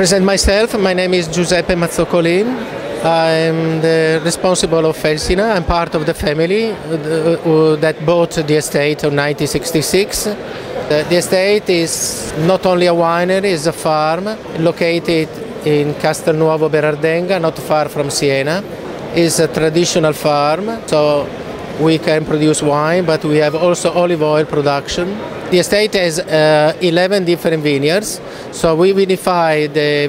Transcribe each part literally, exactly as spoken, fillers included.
present myself. My name is Giuseppe Mazzocolin. I'm the responsible of Felsina. I'm part of the family that bought the estate in nineteen sixty-six. The estate is not only a winery, it's a farm located in Castelnuovo Berardenga, not far from Siena. It's a traditional farm, so we can produce wine, but we have also olive oil production. The estate has uh, eleven different vineyards, so we vinify the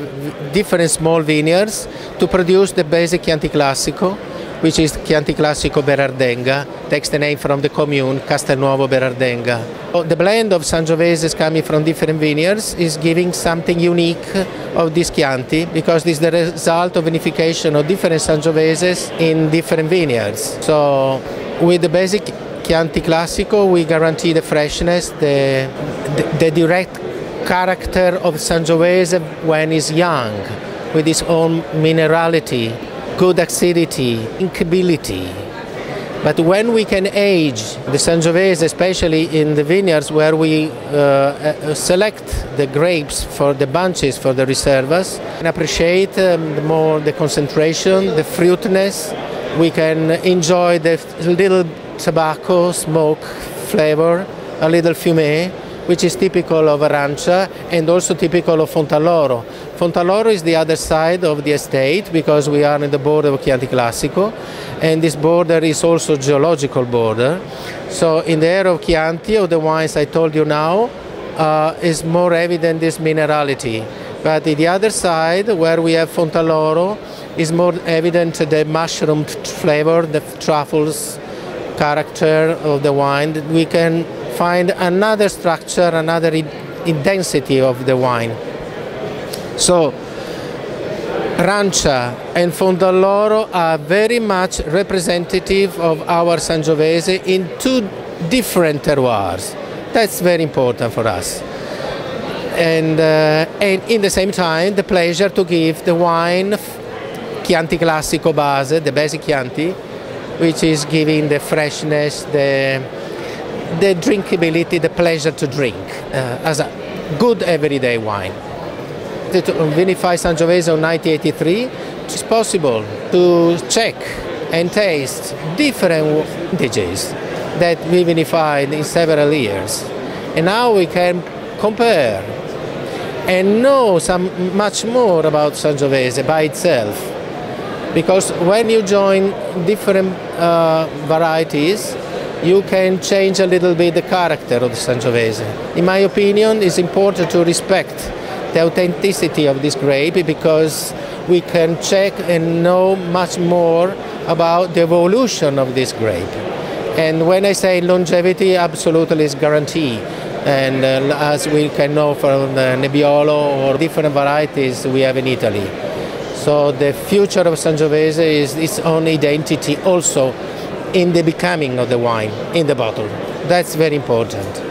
different small vineyards to produce the basic Chianti Classico, which is Chianti Classico Berardenga, takes the name from the commune Castelnuovo Berardenga. So the blend of Sangiovese is coming from different vineyards, is giving something unique of this Chianti, because this is the result of vinification of different Sangioveses in different vineyards. So with the basic Chianti Classico, we guarantee the freshness, the, the, the direct character of Sangiovese when it's young, with its own minerality, good acidity, drinkability. But when we can age the Sangiovese, especially in the vineyards where we uh, select the grapes for the bunches, for the reservas, and appreciate um, more the concentration, the fruitiness, we can enjoy the little tobacco, smoke, flavor, a little fumé, which is typical of Rancia and also typical of Fontalloro. Fontalloro is the other side of the estate, because we are in the border of Chianti Classico, and this border is also geological border. So in the area of Chianti, or the wines I told you now, uh, is more evident this minerality. But the other side, where we have Fontalloro, is more evident the mushroom flavor, the truffles character of the wine. We can find another structure, another intensity of the wine. So Rancia and Fontalloro are very much representative of our Sangiovese in two different terroirs. That's very important for us. And, uh, and in the same time, the pleasure to give the wine Chianti Classico base, the basic Chianti, which is giving the freshness, the, the drinkability, the pleasure to drink uh, as a good everyday wine. To vinify Sangiovese in nineteen eighty-three, it's possible to check and taste different vintages that we vinified in several years. And now we can compare and know some much more about Sangiovese by itself, because when you join different uh, varieties, you can change a little bit the character of the Sangiovese. In my opinion, it's important to respect the authenticity of this grape, because we can check and know much more about the evolution of this grape. And when I say longevity, absolutely is guaranteed. And uh, as we can know from the Nebbiolo or different varieties we have in Italy. So the future of Sangiovese is its own identity also in the becoming of the wine, in the bottle. That's very important.